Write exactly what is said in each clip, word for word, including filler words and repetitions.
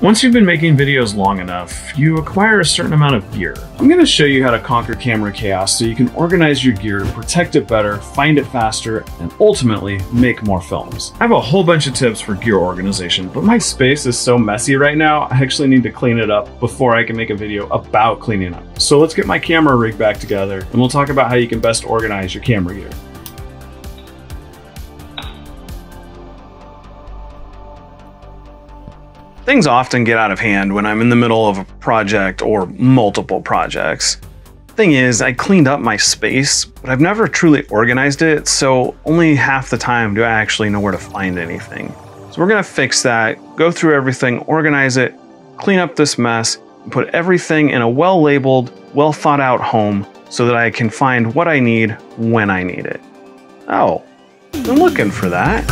Once you've been making videos long enough, you acquire a certain amount of gear. I'm going to show you how to conquer camera chaos so you can organize your gear to protect it better, find it faster, and ultimately make more films. I have a whole bunch of tips for gear organization, but my space is so messy right now, I actually need to clean it up before I can make a video about cleaning up. So let's get my camera rig back together and we'll talk about how you can best organize your camera gear. Things often get out of hand when I'm in the middle of a project or multiple projects. Thing is, I cleaned up my space, but I've never truly organized it, so only half the time do I actually know where to find anything. So we're gonna fix that, go through everything, organize it, clean up this mess, and put everything in a well-labeled, well-thought-out home so that I can find what I need when I need it. Oh, I'm looking for that.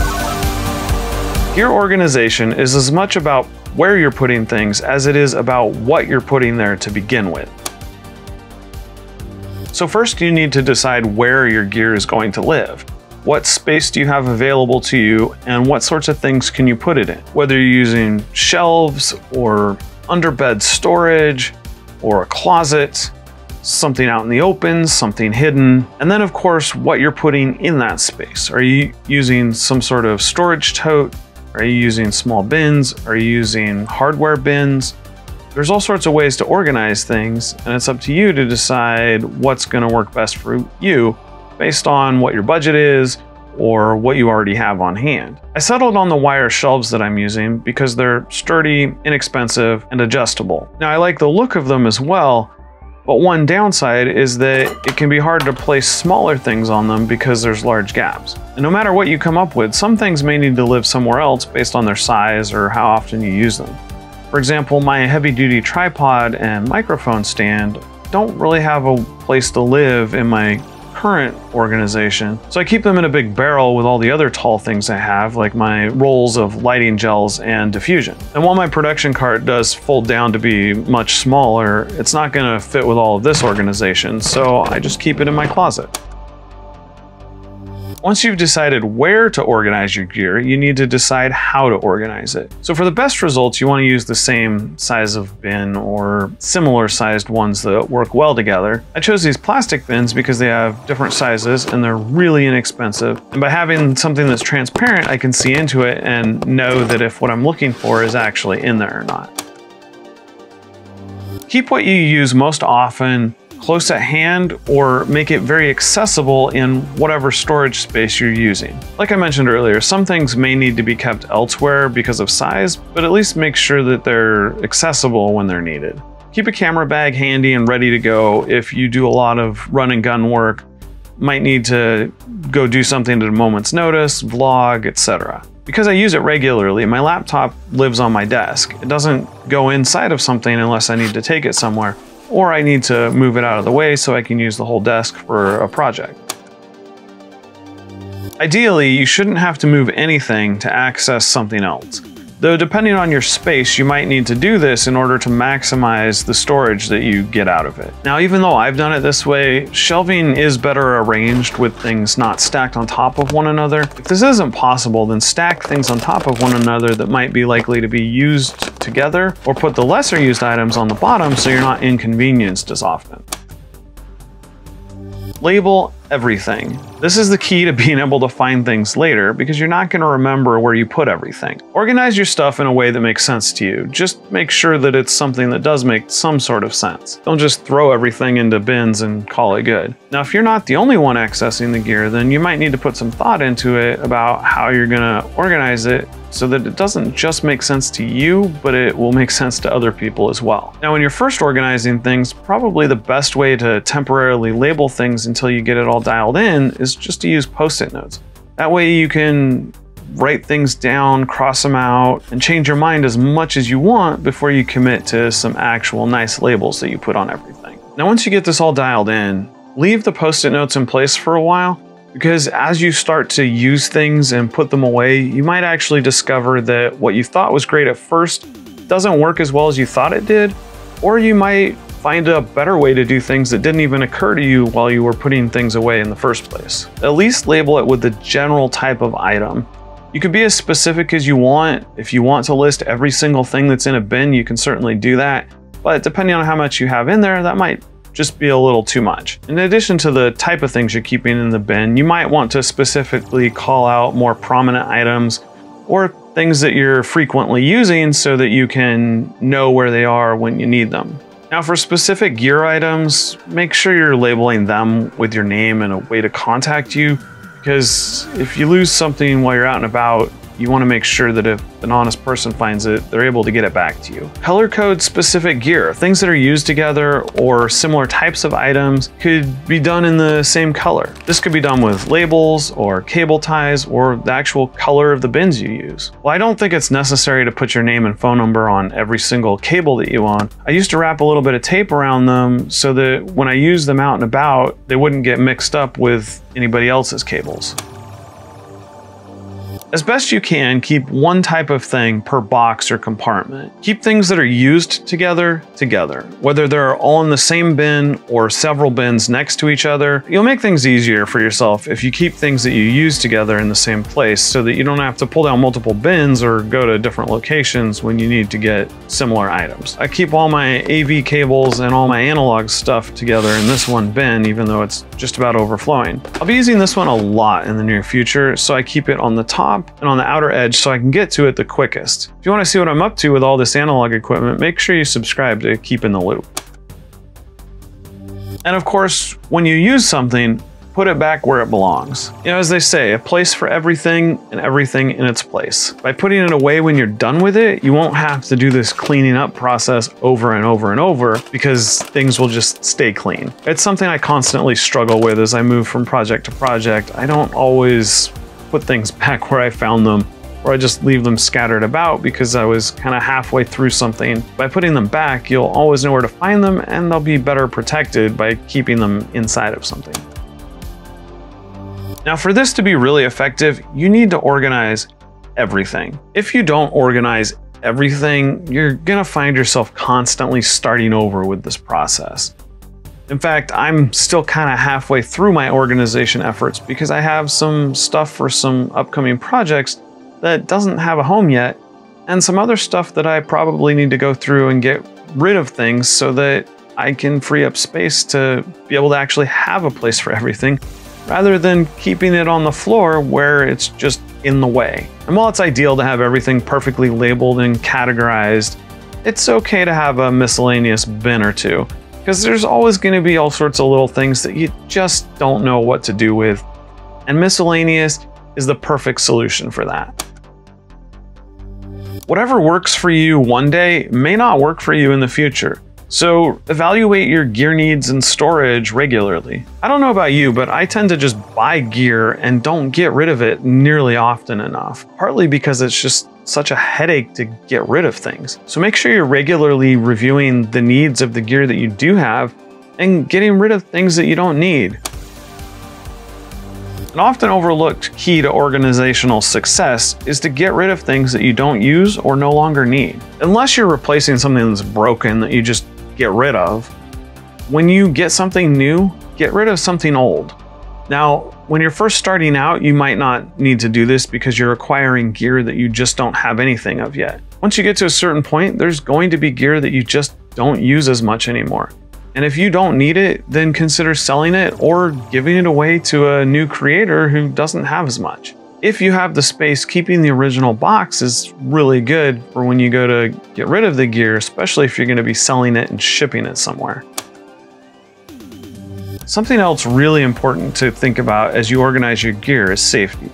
Gear organization is as much about where you're putting things as it is about what you're putting there to begin with. So first you need to decide where your gear is going to live. What space do you have available to you and what sorts of things can you put it in? Whether you're using shelves or underbed storage or a closet, something out in the open, something hidden, and then of course what you're putting in that space. Are you using some sort of storage tote? Are you using small bins? Are you using hardware bins? There's all sorts of ways to organize things, and it's up to you to decide what's gonna work best for you based on what your budget is or what you already have on hand. I settled on the wire shelves that I'm using because they're sturdy, inexpensive, and adjustable. Now, I like the look of them as well, but one downside is that it can be hard to place smaller things on them because there's large gaps. And no matter what you come up with, some things may need to live somewhere else based on their size or how often you use them. For example, my heavy-duty tripod and microphone stand don't really have a place to live in my current organization, so I keep them in a big barrel with all the other tall things I have, like my rolls of lighting gels and diffusion. And while my production cart does fold down to be much smaller, it's not gonna fit with all of this organization, so I just keep it in my closet. Once you've decided where to organize your gear, you need to decide how to organize it. So for the best results, you wanna use the same size of bin or similar sized ones that work well together. I chose these plastic bins because they have different sizes and they're really inexpensive. And by having something that's transparent, I can see into it and know that if what I'm looking for is actually in there or not. Keep what you use most often close at hand or make it very accessible in whatever storage space you're using. Like I mentioned earlier, some things may need to be kept elsewhere because of size, but at least make sure that they're accessible when they're needed. Keep a camera bag handy and ready to go if you do a lot of run and gun work, might need to go do something at a moment's notice, vlog, et cetera. Because I use it regularly, my laptop lives on my desk. It doesn't go inside of something unless I need to take it somewhere, or I need to move it out of the way so I can use the whole desk for a project. Ideally, you shouldn't have to move anything to access something else, though depending on your space, you might need to do this in order to maximize the storage that you get out of it. Now, even though I've done it this way, shelving is better arranged with things not stacked on top of one another. If this isn't possible, then stack things on top of one another that might be likely to be used together, or put the lesser used items on the bottom so you're not inconvenienced as often. Label everything. This is the key to being able to find things later because you're not going to remember where you put everything. Organize your stuff in a way that makes sense to you. Just make sure that it's something that does make some sort of sense. Don't just throw everything into bins and call it good. Now, if you're not the only one accessing the gear, then you might need to put some thought into it about how you're going to organize it so that it doesn't just make sense to you, but it will make sense to other people as well. Now, when you're first organizing things, probably the best way to temporarily label things until you get it all dialed in is just to use post-it notes. That way you can write things down, cross them out, and change your mind as much as you want before you commit to some actual nice labels that you put on everything. Now, once you get this all dialed in, leave the post-it notes in place for a while, because as you start to use things and put them away, you might actually discover that what you thought was great at first doesn't work as well as you thought it did, or you might find a better way to do things that didn't even occur to you while you were putting things away in the first place. At least label it with the general type of item. You can be as specific as you want. If you want to list every single thing that's in a bin, you can certainly do that. But depending on how much you have in there, that might just be a little too much. In addition to the type of things you're keeping in the bin, you might want to specifically call out more prominent items or things that you're frequently using so that you can know where they are when you need them. Now for specific gear items, make sure you're labeling them with your name and a way to contact you, because if you lose something while you're out and about, you want to make sure that if an honest person finds it, they're able to get it back to you. Color code specific gear, things that are used together or similar types of items could be done in the same color. This could be done with labels or cable ties or the actual color of the bins you use. Well, I don't think it's necessary to put your name and phone number on every single cable that you own. I used to wrap a little bit of tape around them so that when I used them out and about, they wouldn't get mixed up with anybody else's cables. As best you can, keep one type of thing per box or compartment. Keep things that are used together, together. Whether they're all in the same bin or several bins next to each other, you'll make things easier for yourself if you keep things that you use together in the same place so that you don't have to pull down multiple bins or go to different locations when you need to get similar items. I keep all my A V cables and all my analog stuff together in this one bin, even though it's just about overflowing. I'll be using this one a lot in the near future, so I keep it on the top and on the outer edge so I can get to it the quickest. If you want to see what I'm up to with all this analog equipment, make sure you subscribe to Keep in the Loop. And of course, when you use something, put it back where it belongs. You know, as they say, a place for everything and everything in its place. By putting it away when you're done with it, you won't have to do this cleaning up process over and over and over because things will just stay clean. It's something I constantly struggle with as I move from project to project. I don't always put things back where I found them, or I just leave them scattered about because I was kind of halfway through something. By putting them back, you'll always know where to find them and they'll be better protected by keeping them inside of something. Now for this to be really effective, you need to organize everything. If you don't organize everything, you're gonna find yourself constantly starting over with this process. In fact, I'm still kind of halfway through my organization efforts because I have some stuff for some upcoming projects that doesn't have a home yet, and some other stuff that I probably need to go through and get rid of things so that I can free up space to be able to actually have a place for everything rather than keeping it on the floor where it's just in the way. And while it's ideal to have everything perfectly labeled and categorized, it's okay to have a miscellaneous bin or two, because there's always going to be all sorts of little things that you just don't know what to do with, and miscellaneous is the perfect solution for that. Whatever works for you one day may not work for you in the future, so evaluate your gear needs and storage regularly. I don't know about you, but I tend to just buy gear and don't get rid of it nearly often enough, partly because it's just such a headache to get rid of things. So make sure you're regularly reviewing the needs of the gear that you do have and getting rid of things that you don't need. An often overlooked key to organizational success is to get rid of things that you don't use or no longer need. Unless you're replacing something that's broken that you just get rid of, when you get something new, get rid of something old. Now, when you're first starting out, you might not need to do this because you're acquiring gear that you just don't have anything of yet. Once you get to a certain point, there's going to be gear that you just don't use as much anymore. And if you don't need it, then consider selling it or giving it away to a new creator who doesn't have as much. If you have the space, keeping the original box is really good for when you go to get rid of the gear, especially if you're going to be selling it and shipping it somewhere. Something else really important to think about as you organize your gear is safety.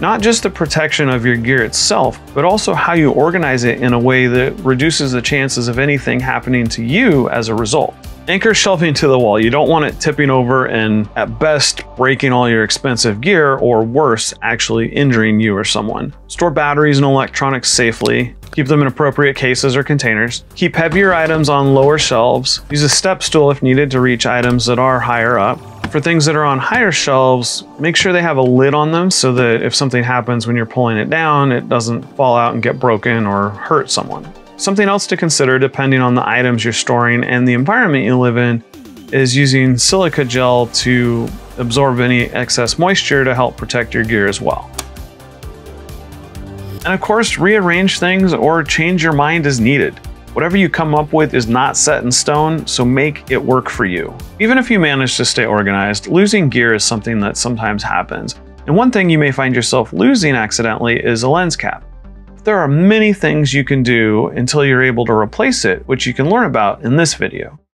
Not just the protection of your gear itself, but also how you organize it in a way that reduces the chances of anything happening to you as a result. Anchor shelving to the wall. You don't want it tipping over and at best breaking all your expensive gear, or worse, actually injuring you or someone. Store batteries and electronics safely. Keep them in appropriate cases or containers. Keep heavier items on lower shelves. Use a step stool if needed to reach items that are higher up. For things that are on higher shelves, make sure they have a lid on them so that if something happens when you're pulling it down, it doesn't fall out and get broken or hurt someone. Something else to consider depending on the items you're storing and the environment you live in is using silica gel to absorb any excess moisture to help protect your gear as well. and of course rearrange things or change your mind as needed. Whatever you come up with is not set in stone, so make it work for you. Even if you manage to stay organized, losing gear is something that sometimes happens, and one thing you may find yourself losing accidentally is a lens cap. There are many things you can do until you're able to replace it, which you can learn about in this video.